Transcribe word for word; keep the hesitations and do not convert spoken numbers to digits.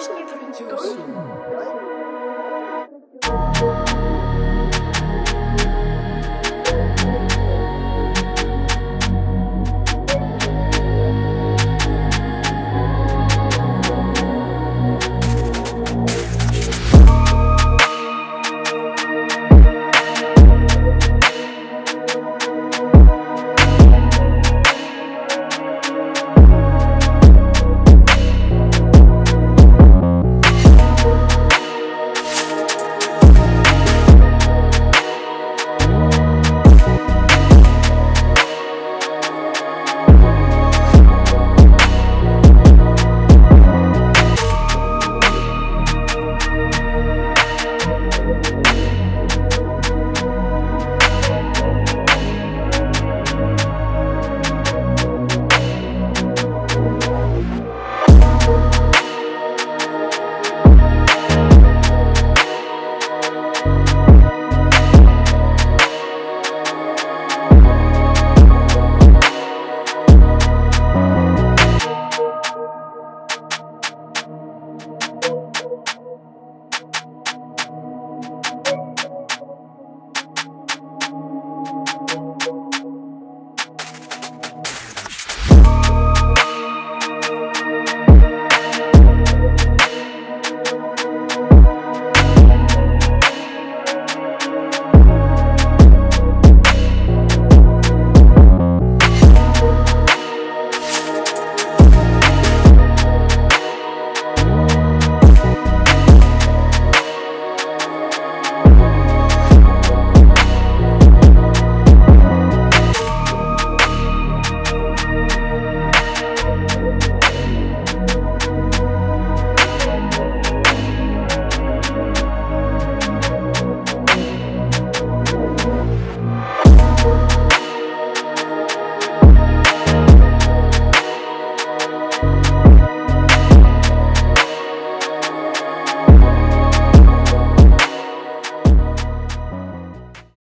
Where's my princess?